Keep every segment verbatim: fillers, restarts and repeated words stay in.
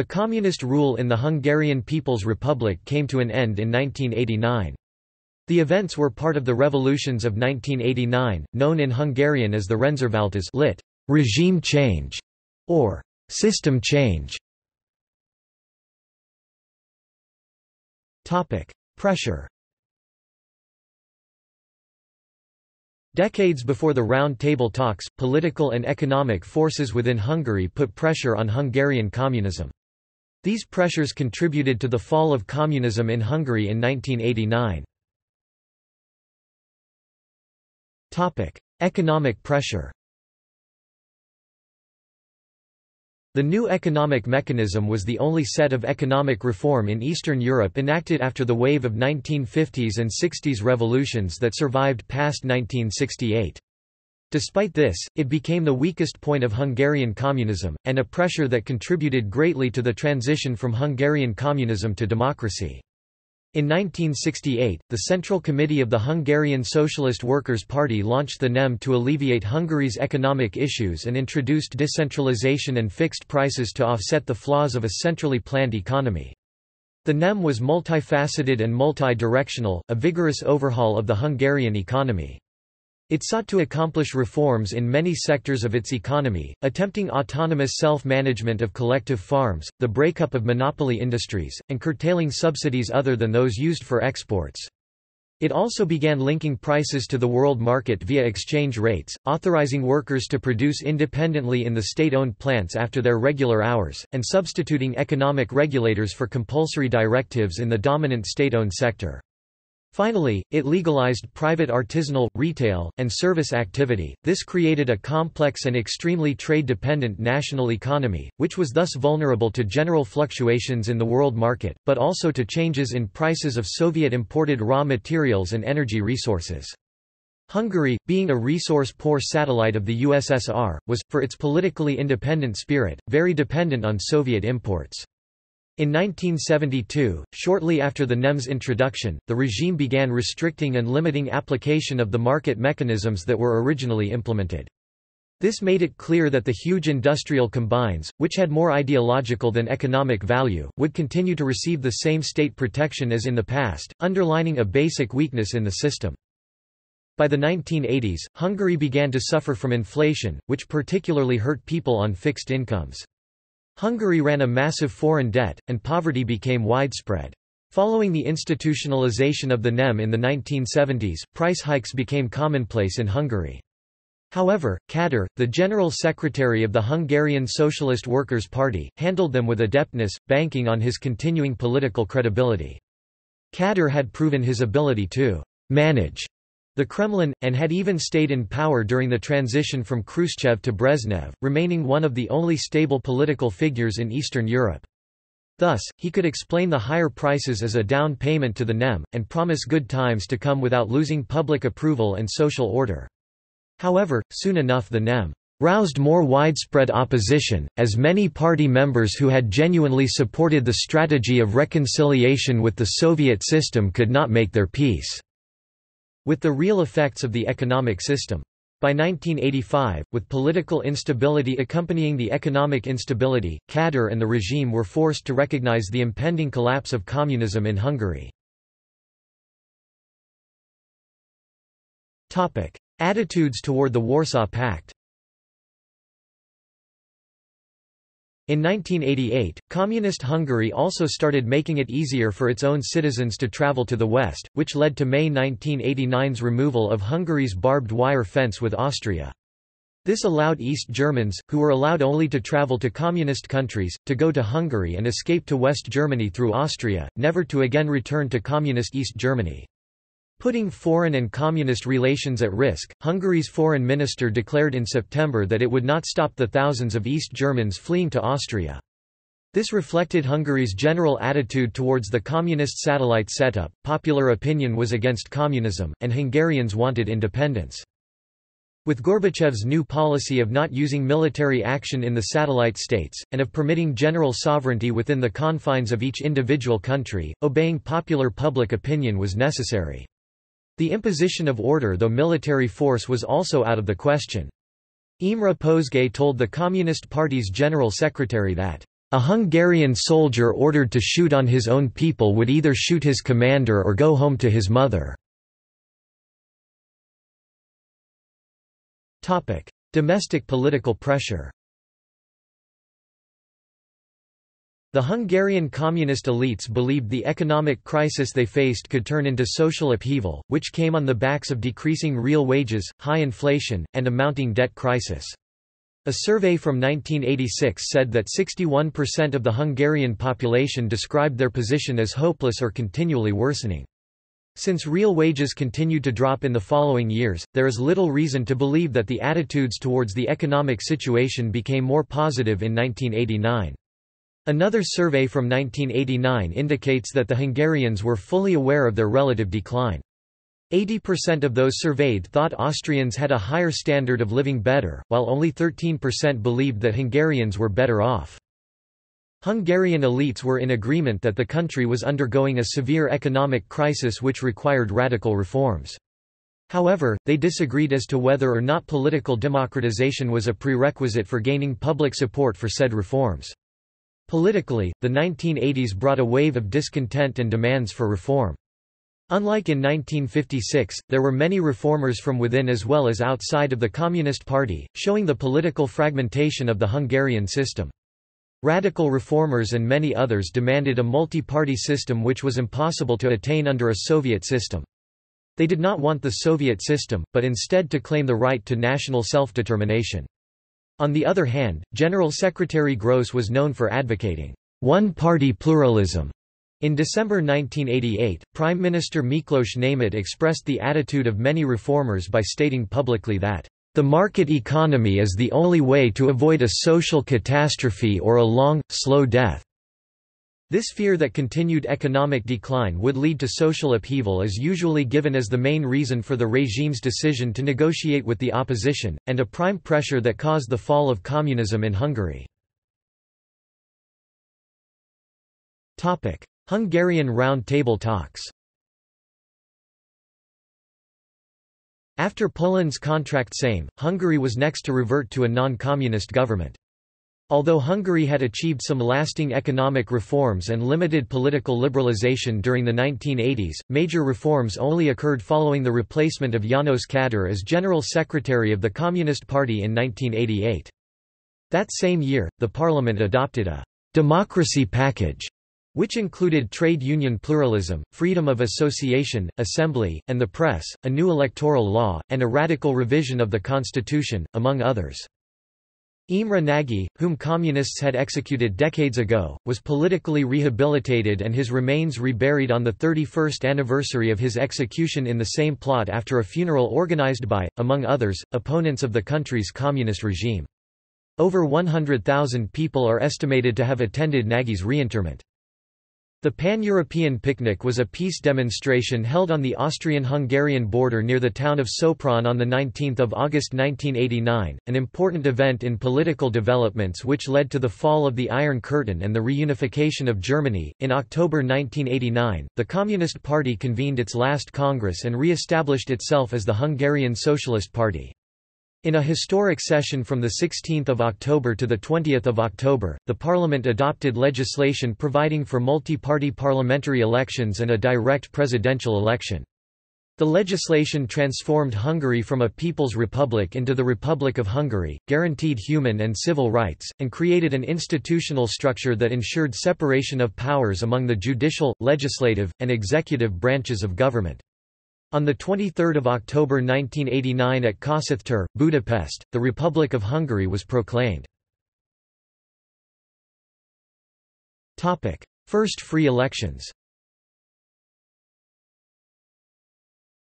The communist rule in the Hungarian People's Republic came to an end in nineteen eighty-nine. The events were part of the revolutions of nineteen eighty-nine, known in Hungarian as the Rendszerváltás, lit. Regime change, or system change. Topic: Pressure. Decades before the Round Table talks, political and economic forces within Hungary put pressure on Hungarian communism. These pressures contributed to the fall of communism in Hungary in nineteen eighty-nine. Topic: Economic pressure. The new economic mechanism was the only set of economic reform in Eastern Europe enacted after the wave of nineteen fifties and sixties revolutions that survived past nineteen sixty-eight. Despite this, it became the weakest point of Hungarian communism, and a pressure that contributed greatly to the transition from Hungarian communism to democracy. In nineteen sixty-eight, the Central Committee of the Hungarian Socialist Workers' Party launched the N E M to alleviate Hungary's economic issues and introduced decentralization and fixed prices to offset the flaws of a centrally planned economy. The N E M was multifaceted and multi-directional, a vigorous overhaul of the Hungarian economy. It sought to accomplish reforms in many sectors of its economy, attempting autonomous self-management of collective farms, the breakup of monopoly industries, and curtailing subsidies other than those used for exports. It also began linking prices to the world market via exchange rates, authorizing workers to produce independently in the state-owned plants after their regular hours, and substituting economic regulators for compulsory directives in the dominant state-owned sector. Finally, it legalized private artisanal, retail, and service activity. This created a complex and extremely trade-dependent national economy, which was thus vulnerable to general fluctuations in the world market, but also to changes in prices of Soviet-imported raw materials and energy resources. Hungary, being a resource-poor satellite of the U S S R, was, for its politically independent spirit, very dependent on Soviet imports. In nineteen seventy-two, shortly after the N E M's introduction, the regime began restricting and limiting application of the market mechanisms that were originally implemented. This made it clear that the huge industrial combines, which had more ideological than economic value, would continue to receive the same state protection as in the past, underlining a basic weakness in the system. By the nineteen eighties, Hungary began to suffer from inflation, which particularly hurt people on fixed incomes. Hungary ran a massive foreign debt, and poverty became widespread. Following the institutionalization of the N E M in the nineteen seventies, price hikes became commonplace in Hungary. However, Kádár, the general secretary of the Hungarian Socialist Workers' Party, handled them with adeptness, banking on his continuing political credibility. Kádár had proven his ability to manage the Kremlin, and had even stayed in power during the transition from Khrushchev to Brezhnev, remaining one of the only stable political figures in Eastern Europe. Thus, he could explain the higher prices as a down payment to the N E M, and promise good times to come without losing public approval and social order. However, soon enough the N E M roused more widespread opposition, as many party members who had genuinely supported the strategy of reconciliation with the Soviet system could not make their peace with the real effects of the economic system. By nineteen eighty-five, with political instability accompanying the economic instability, Kádár and the regime were forced to recognize the impending collapse of communism in Hungary. Topic: Attitudes toward the Warsaw Pact. In nineteen eighty-eight, Communist Hungary also started making it easier for its own citizens to travel to the West, which led to May nineteen eighty-nine's removal of Hungary's barbed wire fence with Austria. This allowed East Germans, who were allowed only to travel to communist countries, to go to Hungary and escape to West Germany through Austria, never to again return to communist East Germany. Putting foreign and communist relations at risk, Hungary's foreign minister declared in September that it would not stop the thousands of East Germans fleeing to Austria. This reflected Hungary's general attitude towards the communist satellite setup. Popular opinion was against communism, and Hungarians wanted independence. With Gorbachev's new policy of not using military action in the satellite states, and of permitting general sovereignty within the confines of each individual country, obeying popular public opinion was necessary. The imposition of order though military force was also out of the question. Imre Pozsgay told the Communist Party's General Secretary that A Hungarian soldier ordered to shoot on his own people would either shoot his commander or go home to his mother. Topic: Domestic political pressure. The Hungarian communist elites believed the economic crisis they faced could turn into social upheaval, which came on the backs of decreasing real wages, high inflation, and a mounting debt crisis. A survey from nineteen eighty-six said that sixty-one percent of the Hungarian population described their position as hopeless or continually worsening. Since real wages continued to drop in the following years, there is little reason to believe that the attitudes towards the economic situation became more positive in nineteen eighty-nine. Another survey from nineteen eighty-nine indicates that the Hungarians were fully aware of their relative decline. eighty percent of those surveyed thought Austrians had a higher standard of living better, while only thirteen percent believed that Hungarians were better off. Hungarian elites were in agreement that the country was undergoing a severe economic crisis which required radical reforms. However, they disagreed as to whether or not political democratization was a prerequisite for gaining public support for said reforms. Politically, the nineteen eighties brought a wave of discontent and demands for reform. Unlike in nineteen fifty-six, there were many reformers from within as well as outside of the Communist Party, showing the political fragmentation of the Hungarian system. Radical reformers and many others demanded a multi-party system which was impossible to attain under a Soviet system. They did not want the Soviet system, but instead to claim the right to national self-determination. On the other hand, General Secretary Gross was known for advocating one-party pluralism. In December nineteen eighty-eight, Prime Minister Miklós Németh expressed the attitude of many reformers by stating publicly that, "The market economy is the only way to avoid a social catastrophe or a long, slow death." This fear that continued economic decline would lead to social upheaval is usually given as the main reason for the regime's decision to negotiate with the opposition, and a prime pressure that caused the fall of communism in Hungary. Hungarian Round Table talks. After Poland's Contract Sejm, Hungary was next to revert to a non-communist government. Although Hungary had achieved some lasting economic reforms and limited political liberalization during the nineteen eighties, major reforms only occurred following the replacement of János Kádár as General Secretary of the Communist Party in nineteen eighty-eight. That same year, the parliament adopted a democracy package, which included trade union pluralism, freedom of association, assembly, and the press, a new electoral law, and a radical revision of the constitution, among others. Imre Nagy, whom communists had executed decades ago, was politically rehabilitated and his remains reburied on the thirty-first anniversary of his execution in the same plot after a funeral organized by, among others, opponents of the country's communist regime. Over one hundred thousand people are estimated to have attended Nagy's reinterment. The Pan-European Picnic was a peace demonstration held on the Austrian-Hungarian border near the town of Sopron on the nineteenth of August nineteen eighty-nine, an important event in political developments which led to the fall of the Iron Curtain and the reunification of Germany. In October nineteen eighty-nine, the Communist Party convened its last Congress and re-established itself as the Hungarian Socialist Party. In a historic session from the sixteenth of October to the twentieth of October, the Parliament adopted legislation providing for multi-party parliamentary elections and a direct presidential election. The legislation transformed Hungary from a People's Republic into the Republic of Hungary, guaranteed human and civil rights, and created an institutional structure that ensured separation of powers among the judicial, legislative, and executive branches of government. On the twenty-third of October nineteen eighty-nine at Kossuth tér, Budapest, the Republic of Hungary was proclaimed. First free elections.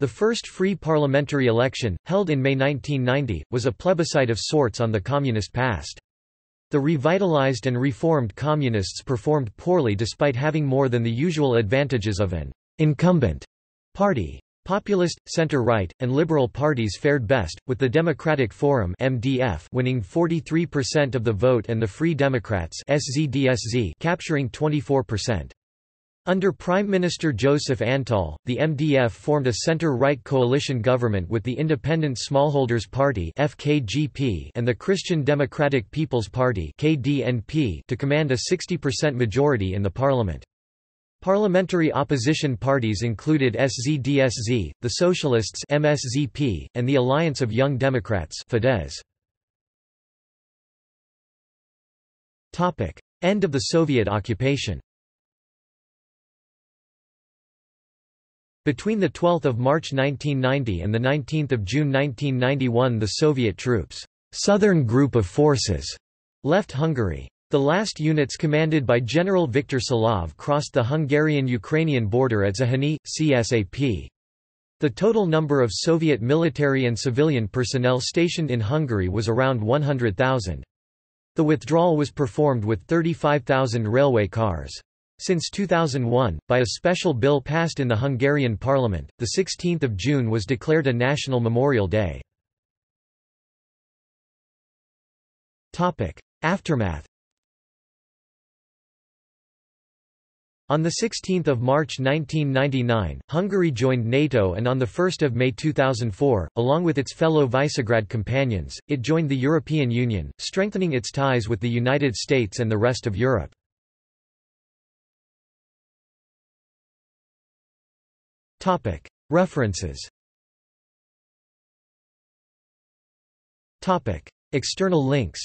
The first free parliamentary election, held in May nineteen ninety, was a plebiscite of sorts on the communist past. The revitalized and reformed communists performed poorly despite having more than the usual advantages of an incumbent party. Populist, center-right, and liberal parties fared best, with the Democratic Forum (M D F) winning forty-three percent of the vote and the Free Democrats (S Z D S Z) capturing twenty-four percent. Under Prime Minister Joseph Antall, the M D F formed a center-right coalition government with the Independent Smallholders Party (F K G P) and the Christian Democratic People's Party (K D N P) to command a sixty percent majority in the parliament. Parliamentary opposition parties included S Z D S Z, the Socialists (M S Z P), and the Alliance of Young Democrats (Fidesz). Topic: End of the Soviet occupation. Between the twelfth of March nineteen ninety and the nineteenth of June nineteen ninety-one, the Soviet troops, Southern Group of Forces, left Hungary. The last units commanded by General Viktor Salov crossed the Hungarian-Ukrainian border at Zahony, C S A P. The total number of Soviet military and civilian personnel stationed in Hungary was around one hundred thousand. The withdrawal was performed with thirty-five thousand railway cars. Since two thousand one, by a special bill passed in the Hungarian parliament, the sixteenth of June was declared a national memorial day. Topic: Aftermath. On the sixteenth of March nineteen ninety-nine, Hungary joined NATO, and on the first of May two thousand four, along with its fellow Visegrad companions, it joined the European Union, strengthening its ties with the United States and the rest of Europe. References. External links.